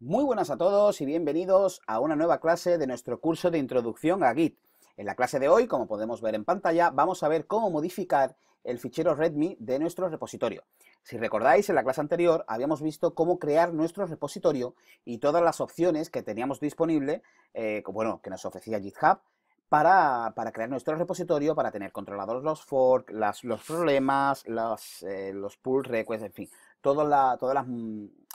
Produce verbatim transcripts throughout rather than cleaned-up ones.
Muy buenas a todos y bienvenidos a una nueva clase de nuestro curso de introducción a Git. En la clase de hoy, como podemos ver en pantalla, vamos a ver cómo modificar el fichero README de nuestro repositorio. Si recordáis, en la clase anterior habíamos visto cómo crear nuestro repositorio y todas las opciones que teníamos disponible, eh, bueno, que nos ofrecía GitHub, Para, para crear nuestro repositorio, para tener controlados los forks, las, los problemas, las, eh, los pull requests, en fin, todas la, toda las,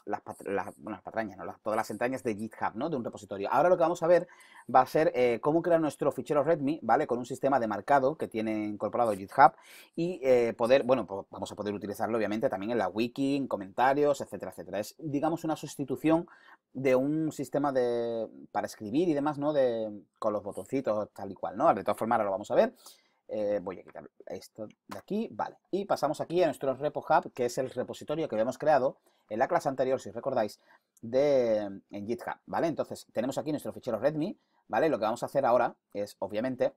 las, las, bueno, las patrañas, ¿no? las, todas las entrañas de GitHub, ¿no? De un repositorio. Ahora lo que vamos a ver va a ser eh, cómo crear nuestro fichero README, ¿vale? Con un sistema de marcado que tiene incorporado GitHub y eh, poder, bueno, pues vamos a poder utilizarlo obviamente también en la wiki, en comentarios, etcétera, etcétera. Es, digamos, una sustitución de un sistema de para escribir y demás, ¿no? De, con los botoncitos, tal y cual, ¿no? De todas formas, ahora lo vamos a ver. Eh, voy a quitar esto de aquí, vale. Y pasamos aquí a nuestro Repo Hub, que es el repositorio que habíamos creado en la clase anterior, si recordáis, de, en GitHub, ¿vale? Entonces, tenemos aquí nuestro fichero README, ¿vale? Lo que vamos a hacer ahora es, obviamente,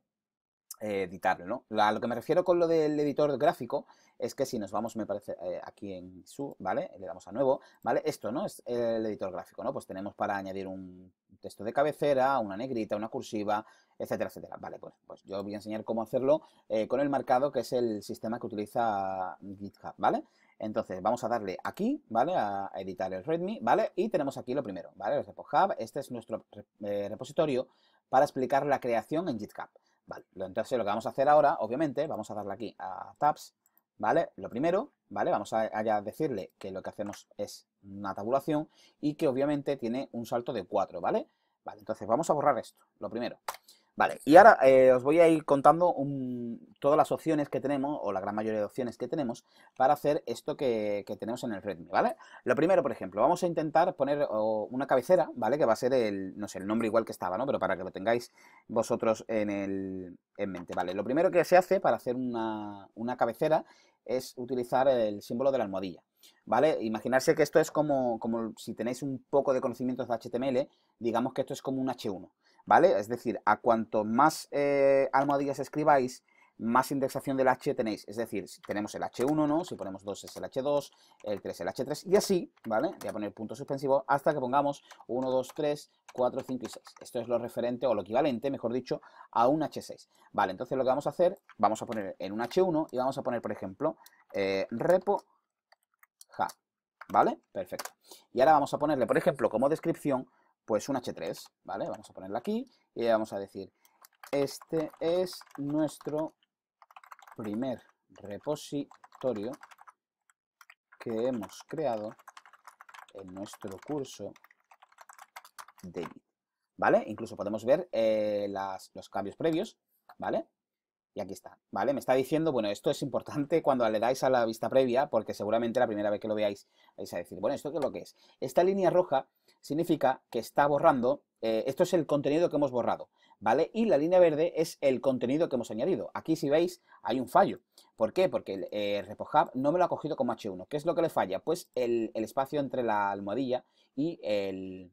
editarlo, ¿no? La, lo que me refiero con lo del editor gráfico es que si nos vamos, me parece, eh, aquí en su, ¿vale? Le damos a nuevo, ¿vale? Esto, ¿no? Es el editor gráfico, ¿no? Pues tenemos para añadir un texto de cabecera, una negrita, una cursiva, etcétera, etcétera. Vale, pues, pues yo voy a enseñar cómo hacerlo eh, con el marcado, que es el sistema que utiliza GitHub, ¿vale? Entonces, vamos a darle aquí, ¿vale? A editar el README, ¿vale? Y tenemos aquí lo primero, ¿vale? El Repo Hub. Este es nuestro eh, repositorio para explicar la creación en GitHub. Vale, entonces lo que vamos a hacer ahora, obviamente, vamos a darle aquí a Tabs, ¿vale? Lo primero, ¿vale? Vamos a, a decirle que lo que hacemos es una tabulación y que obviamente tiene un salto de cuatro, ¿vale? Vale, entonces vamos a borrar esto, lo primero. Vale, y ahora eh, os voy a ir contando un, todas las opciones que tenemos, o la gran mayoría de opciones que tenemos, para hacer esto que, que tenemos en el README, ¿vale? Lo primero, por ejemplo, vamos a intentar poner oh, una cabecera, ¿vale? Que va a ser el, no sé, el nombre igual que estaba, ¿no? Pero para que lo tengáis vosotros en, el, en mente, ¿vale? Lo primero que se hace para hacer una, una cabecera es utilizar el símbolo de la almohadilla, ¿vale? Imaginarse que esto es como, como si tenéis un poco de conocimientos de H T M L, digamos que esto es como un hache uno. ¿Vale? Es decir, a cuanto más eh, almohadillas escribáis, más indexación del hache tenéis. Es decir, si tenemos el hache uno, ¿no? Si ponemos dos es el hache dos, el tres el hache tres y así, ¿vale? Voy a poner puntos suspensivos hasta que pongamos uno, dos, tres, cuatro, cinco y seis. Esto es lo referente o lo equivalente, mejor dicho, a un hache seis. Vale, entonces lo que vamos a hacer, vamos a poner en un hache uno y vamos a poner, por ejemplo, eh, repo hub. ¿Vale? Perfecto. Y ahora vamos a ponerle, por ejemplo, como descripción, pues un hache tres, ¿vale? Vamos a ponerla aquí y vamos a decir, este es nuestro primer repositorio que hemos creado en nuestro curso de Git, ¿vale? Incluso podemos ver eh, las, los cambios previos, ¿vale? Y aquí está, ¿vale? Me está diciendo, bueno, esto es importante cuando le dais a la vista previa, porque seguramente la primera vez que lo veáis vais a decir, bueno, ¿esto qué es lo que es? Esta línea roja significa que está borrando, eh, esto es el contenido que hemos borrado, ¿vale? Y la línea verde es el contenido que hemos añadido. Aquí, si veis, hay un fallo. ¿Por qué? Porque el eh, Repo Hub no me lo ha cogido como hache uno. ¿Qué es lo que le falla? Pues el, el espacio entre la almohadilla y el,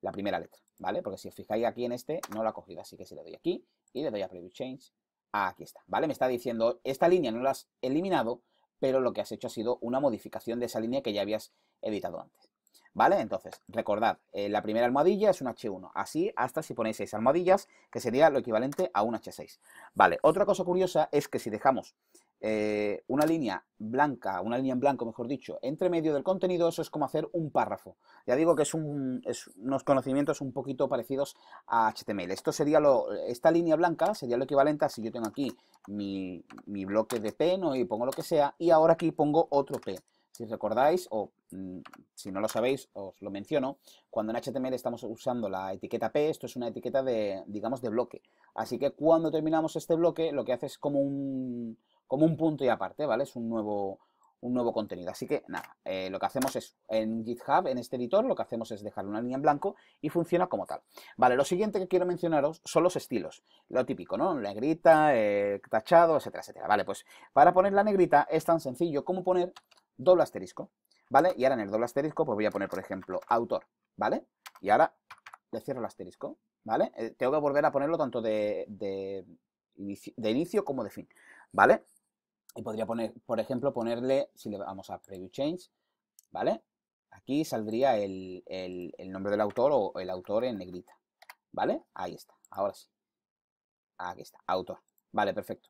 la primera letra, ¿vale? Porque si os fijáis aquí en este, no lo ha cogido. Así que si le doy aquí y le doy a Preview Change, aquí está, ¿vale? Me está diciendo, esta línea no la has eliminado, pero lo que has hecho ha sido una modificación de esa línea que ya habías editado antes, ¿vale? Entonces, recordad, eh, la primera almohadilla es un hache uno, así hasta si ponéis seis almohadillas, que sería lo equivalente a un hache seis, ¿vale? Otra cosa curiosa es que si dejamos eh, una línea blanca, una línea en blanco, mejor dicho, entre medio del contenido, eso es como hacer un párrafo. Ya digo que es, un, es unos conocimientos un poquito parecidos a H T M L. Esto sería lo, esta línea blanca sería lo equivalente a si yo tengo aquí mi, mi bloque de P, ¿no? Y pongo lo que sea, y ahora aquí pongo otro P. Si recordáis, o mmm, si no lo sabéis, os lo menciono, cuando en H T M L estamos usando la etiqueta P, esto es una etiqueta de, digamos, de bloque. Así que cuando terminamos este bloque, lo que hace es como un, como un punto y aparte, ¿vale? Es un nuevo, un nuevo contenido. Así que, nada, eh, lo que hacemos es, en GitHub, en este editor, lo que hacemos es dejar una línea en blanco y funciona como tal. Vale, lo siguiente que quiero mencionaros son los estilos. Lo típico, ¿no? Negrita, eh, tachado, etcétera, etcétera. Vale, pues para poner la negrita es tan sencillo como poner doble asterisco, ¿vale? Y ahora en el doble asterisco pues voy a poner, por ejemplo, autor, ¿vale? Y ahora le cierro el asterisco, ¿vale? Eh, tengo que volver a ponerlo tanto de, de, inicio, de inicio como de fin, ¿vale? Y podría poner, por ejemplo, ponerle, si le vamos a Preview Change, ¿vale? Aquí saldría el, el, el nombre del autor o el autor en negrita, ¿vale? Ahí está, ahora sí. Aquí está, autor. Vale, perfecto.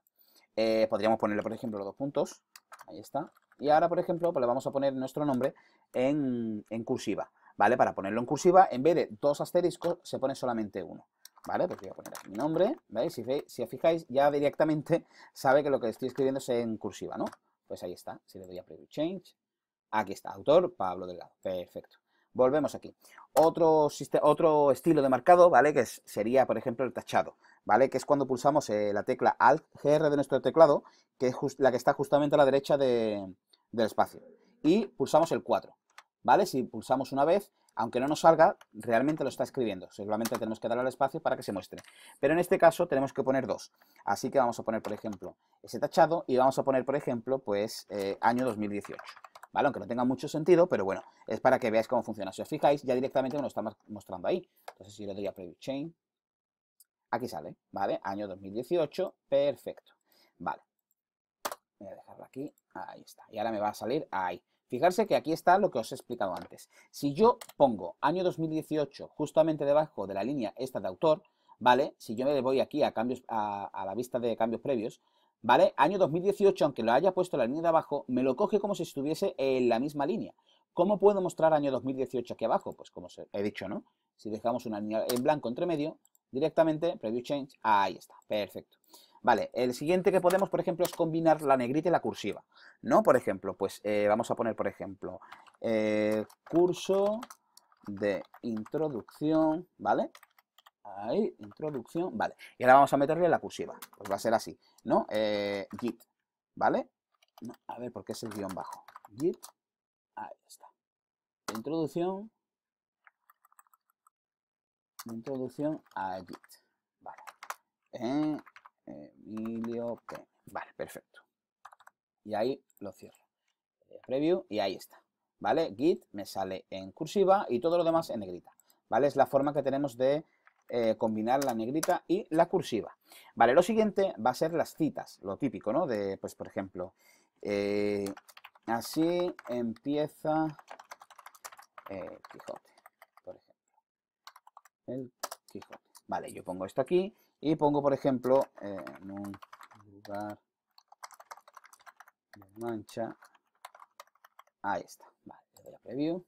Eh, podríamos ponerle, por ejemplo, los dos puntos. Ahí está. Y ahora, por ejemplo, pues le vamos a poner nuestro nombre en, en cursiva, ¿vale? Para ponerlo en cursiva, en vez de dos asteriscos, se pone solamente uno, ¿vale? Pues voy a poner aquí mi nombre, ¿veis? Si, si os fijáis, ya directamente sabe que lo que estoy escribiendo es en cursiva, ¿no? Pues ahí está. Si le doy a Preview Change, aquí está, autor Pablo Delgado. Perfecto. Volvemos aquí. Otro, otro estilo de marcado, ¿vale? Que es, sería, por ejemplo, el tachado, ¿vale? Que es cuando pulsamos eh, la tecla Alt G R de nuestro teclado, que es la que está justamente a la derecha de, del espacio. Y pulsamos el cuatro, ¿vale? Si pulsamos una vez, aunque no nos salga, realmente lo está escribiendo. Seguramente tenemos que darle al espacio para que se muestre. Pero en este caso tenemos que poner dos. Así que vamos a poner, por ejemplo, ese tachado y vamos a poner, por ejemplo, pues eh, año dos mil dieciocho. ¿Vale? Aunque no tenga mucho sentido, pero bueno, es para que veáis cómo funciona. Si os fijáis, ya directamente me lo está mostrando ahí. Entonces, si le doy a Preview Chain, aquí sale, ¿vale? Año dos mil dieciocho, perfecto. Vale. Voy a dejarlo aquí, ahí está. Y ahora me va a salir ahí. Fijarse que aquí está lo que os he explicado antes. Si yo pongo año dos mil dieciocho justamente debajo de la línea esta de autor, ¿vale? Si yo me voy aquí a, cambios, a, a la vista de cambios previos, ¿vale? Año dos mil dieciocho, aunque lo haya puesto en la línea de abajo, me lo coge como si estuviese en la misma línea. ¿Cómo puedo mostrar año dos mil dieciocho aquí abajo? Pues como os he dicho, ¿no? Si dejamos una línea en blanco entre medio, directamente, Preview Change, ahí está, perfecto. Vale, el siguiente que podemos, por ejemplo, es combinar la negrita y la cursiva, ¿no? Por ejemplo, pues eh, vamos a poner, por ejemplo, eh, curso de introducción, ¿vale? Ahí, introducción, vale. Y ahora vamos a meterle la cursiva. Pues va a ser así, ¿no? Eh, git, ¿vale? No, a ver, ¿por qué es el guión bajo? Git, ahí está. Introducción. Introducción a Git. Vale. Eh, Emilio P. Vale, perfecto. Y ahí lo cierro. Preview y ahí está. ¿Vale? Git me sale en cursiva y todo lo demás en negrita. ¿Vale? Es la forma que tenemos de Eh, combinar la negrita y la cursiva. Vale, lo siguiente va a ser las citas, lo típico, ¿no? De, pues, por ejemplo, eh, así empieza eh, Quijote, por ejemplo. El Quijote. Vale, yo pongo esto aquí y pongo, por ejemplo, eh, en un lugar de mancha. Ahí está. Vale, le doy a Preview.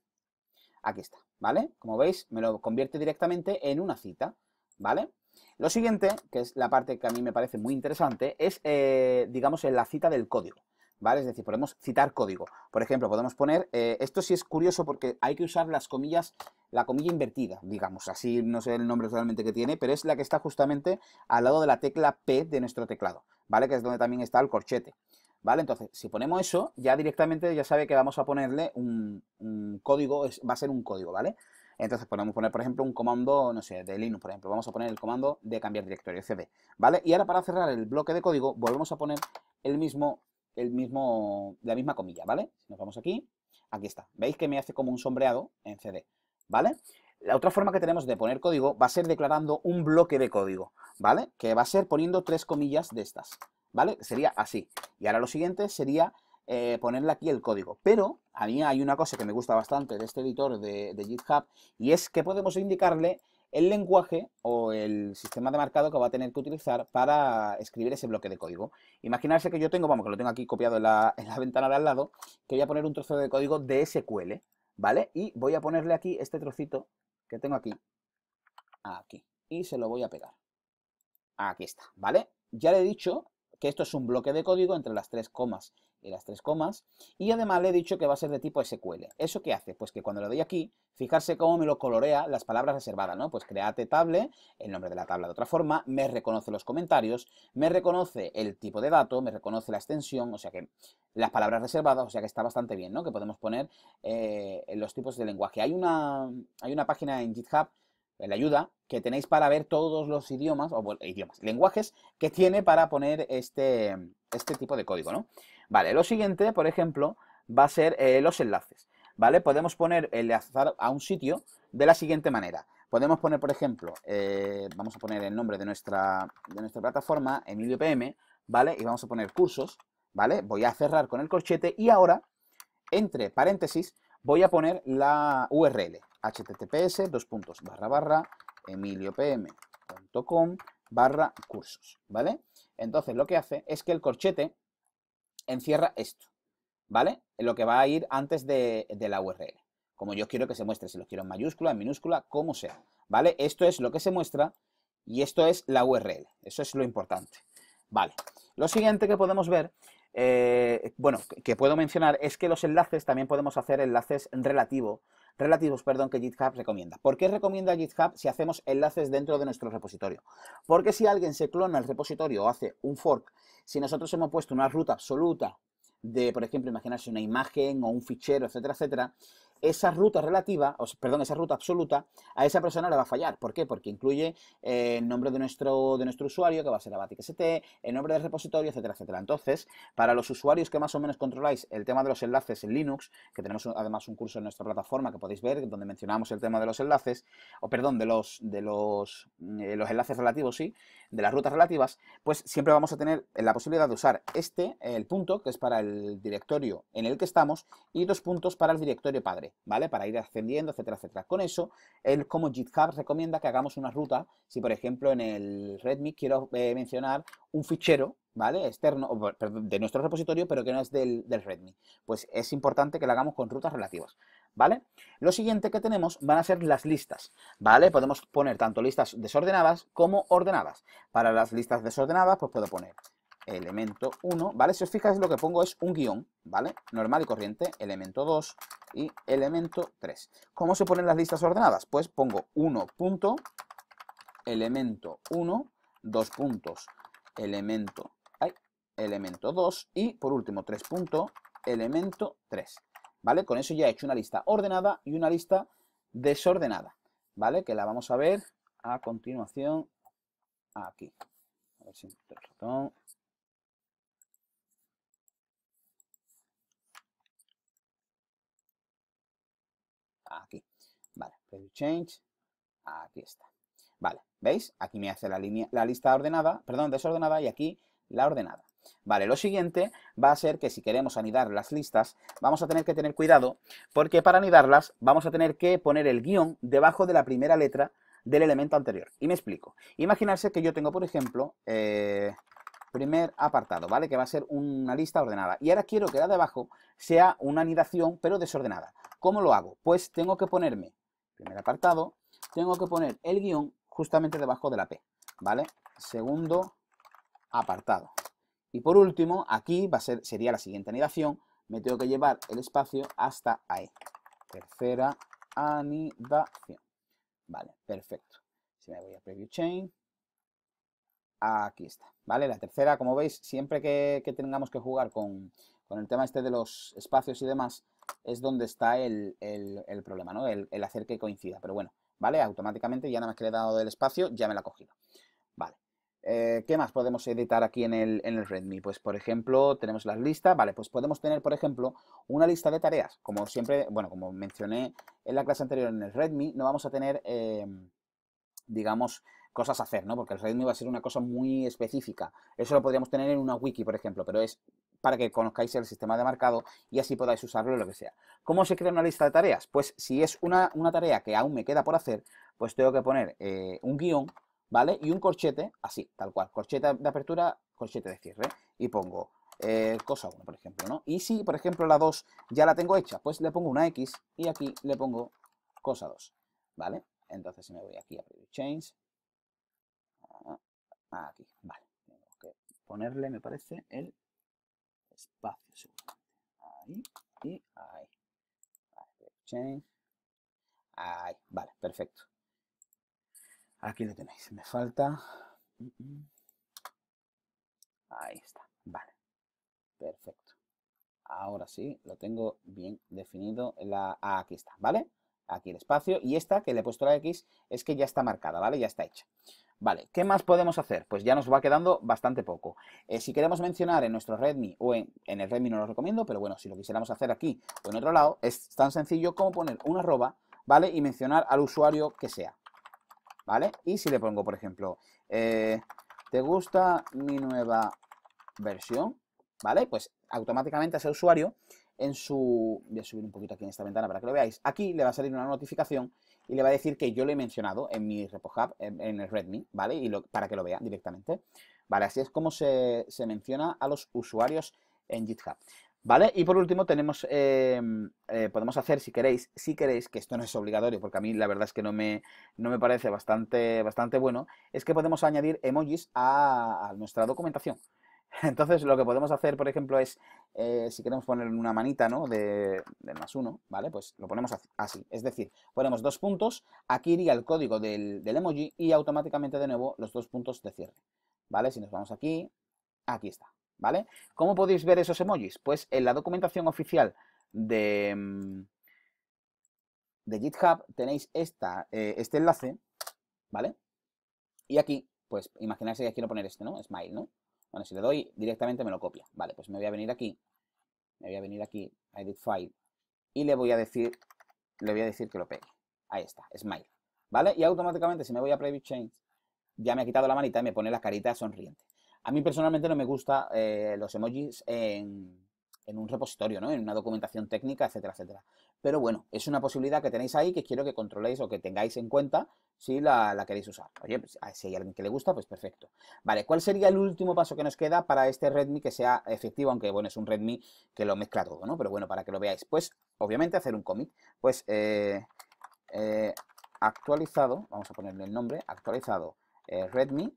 Aquí está, ¿vale? Como veis, me lo convierte directamente en una cita, ¿vale? Lo siguiente, que es la parte que a mí me parece muy interesante, es, eh, digamos, la cita del código, ¿vale? Es decir, podemos citar código. Por ejemplo, podemos poner, eh, esto sí es curioso porque hay que usar las comillas, la comilla invertida, digamos, así no sé el nombre realmente que tiene, pero es la que está justamente al lado de la tecla P de nuestro teclado, ¿vale? Que es donde también está el corchete. ¿Vale? Entonces, si ponemos eso, ya directamente ya sabe que vamos a ponerle un, un código, es, va a ser un código, ¿vale? Entonces podemos poner, por ejemplo, un comando, no sé, de Linux, por ejemplo. Vamos a poner el comando de cambiar directorio, C D, ¿vale? Y ahora para cerrar el bloque de código, volvemos a poner el mismo, el mismo, la misma comilla, ¿vale? Nos vamos aquí, aquí está. ¿Veis que me hace como un sombreado en C D, ¿vale? La otra forma que tenemos de poner código va a ser declarando un bloque de código, ¿vale? Que va a ser poniendo tres comillas de estas. ¿Vale? Sería así. Y ahora lo siguiente sería eh, ponerle aquí el código. Pero a mí hay una cosa que me gusta bastante de este editor de, de GitHub y es que podemos indicarle el lenguaje o el sistema de marcado que va a tener que utilizar para escribir ese bloque de código. Imaginarse que yo tengo, vamos, que lo tengo aquí copiado en la, en la ventana de al lado, que voy a poner un trozo de código de S Q L, ¿vale? Y voy a ponerle aquí este trocito que tengo aquí, aquí, y se lo voy a pegar. Aquí está, ¿vale? Ya le he dicho que esto es un bloque de código entre las tres comas y las tres comas, y además le he dicho que va a ser de tipo S Q L. ¿Eso qué hace? Pues que cuando le doy aquí, fijarse cómo me lo colorea las palabras reservadas, ¿no? Pues create table, el nombre de la tabla de otra forma, me reconoce los comentarios, me reconoce el tipo de dato, me reconoce la extensión, o sea que las palabras reservadas, o sea que está bastante bien, ¿no? Que podemos poner eh, los tipos de lenguaje. Hay una, hay una página en GitHub, la ayuda que tenéis para ver todos los idiomas, o bueno, idiomas, lenguajes que tiene para poner este, este tipo de código, ¿no? Vale, lo siguiente, por ejemplo, va a ser eh, los enlaces, ¿vale? Podemos poner enlazar a un sitio de la siguiente manera. Podemos poner, por ejemplo, eh, vamos a poner el nombre de nuestra, de nuestra plataforma, Emilio P M, ¿vale? Y vamos a poner cursos, ¿vale? Voy a cerrar con el corchete y ahora, entre paréntesis, voy a poner la U R L, https dos puntos barra barra emiliopm punto com barra cursos, ¿vale? Entonces lo que hace es que el corchete encierra esto, ¿vale? Lo que va a ir antes de, de la U R L, como yo quiero que se muestre, si lo quiero en mayúscula, en minúscula, como sea, ¿vale? Esto es lo que se muestra y esto es la U R L, eso es lo importante, ¿vale? Lo siguiente que podemos ver, eh, bueno, que puedo mencionar es que los enlaces, también podemos hacer enlaces relativos, Relativos, perdón, que GitHub recomienda. ¿Por qué recomienda GitHub si hacemos enlaces dentro de nuestro repositorio? Porque si alguien se clona el repositorio o hace un fork, si nosotros hemos puesto una ruta absoluta de, por ejemplo, imaginarse una imagen o un fichero, etcétera, etcétera, esa ruta relativa, o, perdón, esa ruta absoluta, a esa persona le va a fallar. ¿Por qué? Porque incluye eh, el nombre de nuestro, de nuestro usuario, que va a ser Abatic S T, el nombre del repositorio, etcétera, etcétera. Entonces, para los usuarios que más o menos controláis el tema de los enlaces en Linux, que tenemos un, además un curso en nuestra plataforma que podéis ver, donde mencionamos el tema de los enlaces, o perdón, de los, de los, eh, los enlaces relativos, sí, de las rutas relativas, pues siempre vamos a tener la posibilidad de usar este, el punto, que es para el directorio en el que estamos, y dos puntos para el directorio padre, ¿vale? Para ir ascendiendo, etcétera, etcétera. Con eso, él como GitHub recomienda que hagamos una ruta. Si, por ejemplo, en el README quiero eh, mencionar un fichero, ¿vale? Externo, o, perdón, de nuestro repositorio, pero que no es del, del README. Pues es importante que lo hagamos con rutas relativas, ¿vale? Lo siguiente que tenemos van a ser las listas, ¿vale? Podemos poner tanto listas desordenadas como ordenadas. Para las listas desordenadas, pues puedo poner elemento uno, ¿vale? Si os fijáis, lo que pongo es un guión, ¿vale? Normal y corriente, elemento dos y elemento tres. ¿Cómo se ponen las listas ordenadas? Pues pongo uno punto elemento uno, dos puntos, elemento, ay, elemento dos y por último tres punto elemento tres, ¿vale? Con eso ya he hecho una lista ordenada y una lista desordenada, ¿vale? Que la vamos a ver a continuación aquí. A ver si me meto el ratón. Aquí, vale, preview change, aquí está, vale, ¿veis? Aquí me hace la, línea, la lista ordenada, perdón, desordenada y aquí la ordenada. Vale, lo siguiente va a ser que si queremos anidar las listas, vamos a tener que tener cuidado porque para anidarlas vamos a tener que poner el guión debajo de la primera letra del elemento anterior. Y me explico, imaginarse que yo tengo, por ejemplo, eh, primer apartado, ¿vale? Que va a ser una lista ordenada y ahora quiero que la de abajo sea una anidación pero desordenada. ¿Cómo lo hago? Pues tengo que ponerme, primer apartado, tengo que poner el guión justamente debajo de la P, ¿vale? Segundo apartado. Y por último, aquí va a ser, sería la siguiente anidación, me tengo que llevar el espacio hasta ahí. Tercera anidación. Vale, perfecto. Si me voy a Preview Chain, aquí está, ¿vale? La tercera, como veis, siempre que, que tengamos que jugar con, con el tema este de los espacios y demás, es donde está el, el, el problema, ¿no? El, el hacer que coincida. Pero bueno, ¿vale? Automáticamente ya nada más que le he dado del espacio, ya me la ha cogido. Vale. Eh, ¿Qué más podemos editar aquí en el, en el README? Pues, por ejemplo, tenemos las listas. Vale, pues podemos tener, por ejemplo, una lista de tareas. Como siempre, bueno, como mencioné en la clase anterior en el README, no vamos a tener, eh, digamos, cosas a hacer, ¿no? Porque el README va a ser una cosa muy específica. Eso lo podríamos tener en una wiki, por ejemplo, pero es para que conozcáis el sistema de marcado y así podáis usarlo en lo que sea. ¿Cómo se crea una lista de tareas? Pues si es una, una tarea que aún me queda por hacer, pues tengo que poner eh, un guión, ¿vale? Y un corchete, así, tal cual, corchete de apertura, corchete de cierre, y pongo eh, cosa uno, por ejemplo, ¿no? Y si, por ejemplo, la dos ya la tengo hecha, pues le pongo una X y aquí le pongo cosa dos, ¿vale? Entonces si me voy aquí a Preview Change, aquí, vale, tengo que ponerle, me parece, el espacio, seguramente. Ahí y ahí. Vale, ahí, vale, perfecto. Aquí lo tenéis, me falta. Ahí está, vale, perfecto. Ahora sí, lo tengo bien definido. La... Ah, aquí está, ¿vale? Aquí el espacio y esta que le he puesto la X es que ya está marcada, ¿vale? Ya está hecha. Vale, ¿qué más podemos hacer? Pues ya nos va quedando bastante poco. Eh, si queremos mencionar en nuestro README o en, en el README no lo recomiendo, pero bueno, si lo quisiéramos hacer aquí o en otro lado, es tan sencillo como poner un arroba, ¿vale? Y mencionar al usuario que sea, ¿vale? Y si le pongo, por ejemplo, eh, ¿te gusta mi nueva versión? ¿Vale? Pues automáticamente a ese usuario en su... Voy a subir un poquito aquí en esta ventana para que lo veáis. Aquí le va a salir una notificación y le va a decir que yo lo he mencionado en mi RepoHub, en, en el README, ¿vale? Y lo, para que lo vea directamente. Vale, así es como se, se menciona a los usuarios en GitHub. ¿Vale? Y por último tenemos, eh, eh, podemos hacer, si queréis, si queréis, que esto no es obligatorio, porque a mí la verdad es que no me, no me parece bastante, bastante bueno, es que podemos añadir emojis a, a nuestra documentación. Entonces lo que podemos hacer, por ejemplo, es, eh, si queremos poner una manita, ¿no? De, de más uno, ¿vale? Pues lo ponemos así, es decir, ponemos dos puntos, aquí iría el código del, del emoji y automáticamente de nuevo los dos puntos de cierre, ¿vale? Si nos vamos aquí, aquí está. ¿Vale? ¿Cómo podéis ver esos emojis? Pues en la documentación oficial de, de GitHub tenéis esta, eh, este enlace, ¿vale? Y aquí, pues imagináis que quiero poner este, ¿no? Smile, ¿no? Bueno, si le doy directamente me lo copia. Vale, pues me voy a venir aquí, me voy a venir aquí, Edit File, y le voy a decir, le voy a decir que lo pegue. Ahí está, Smile, ¿vale? Y automáticamente si me voy a Private Change, ya me ha quitado la manita y me pone la carita sonriente. A mí personalmente no me gusta eh, los emojis en, en un repositorio, ¿no? En una documentación técnica, etcétera, etcétera. Pero bueno, es una posibilidad que tenéis ahí que quiero que controléis o que tengáis en cuenta si la, la queréis usar. Oye, pues, si hay alguien que le gusta, pues perfecto. Vale, ¿cuál sería el último paso que nos queda para este README que sea efectivo? Aunque, bueno, es un README que lo mezcla todo, ¿no? Pero bueno, para que lo veáis. Pues, obviamente, hacer un commit. Pues, eh, eh, actualizado, vamos a ponerle el nombre, actualizado eh, README,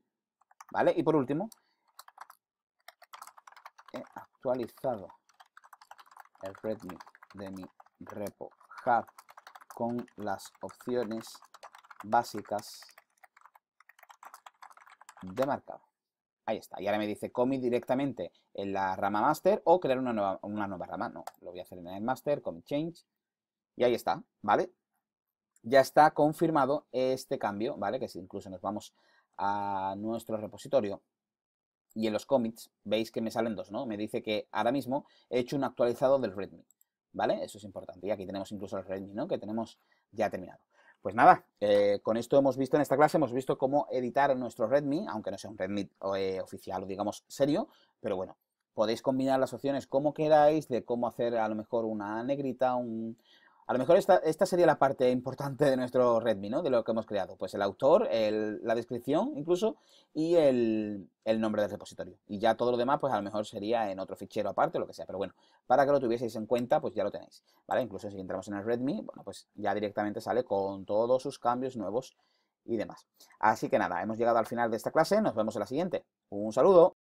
¿vale? Y por último... He actualizado el README de mi repo hub con las opciones básicas de marcado. Ahí está. Y ahora me dice commit directamente en la rama master o crear una nueva, una nueva rama. No, lo voy a hacer en el master, commit change. Y ahí está, ¿vale? Ya está confirmado este cambio, ¿vale? Que si incluso nos vamos a nuestro repositorio. Y en los commits, veis que me salen dos, ¿no? Me dice que ahora mismo he hecho un actualizado del README, ¿vale? Eso es importante. Y aquí tenemos incluso el README, ¿no? Que tenemos ya terminado. Pues nada, eh, con esto hemos visto en esta clase, hemos visto cómo editar nuestro README, aunque no sea un README eh, oficial o digamos serio, pero bueno, podéis combinar las opciones como queráis, de cómo hacer a lo mejor una negrita, un... A lo mejor esta, esta sería la parte importante de nuestro README, ¿no? De lo que hemos creado. Pues el autor, el, la descripción incluso y el, el nombre del repositorio. Y ya todo lo demás, pues a lo mejor sería en otro fichero aparte o lo que sea. Pero bueno, para que lo tuvieseis en cuenta, pues ya lo tenéis, ¿vale? Incluso si entramos en el README, bueno, pues ya directamente sale con todos sus cambios nuevos y demás. Así que nada, hemos llegado al final de esta clase. Nos vemos en la siguiente. Un saludo.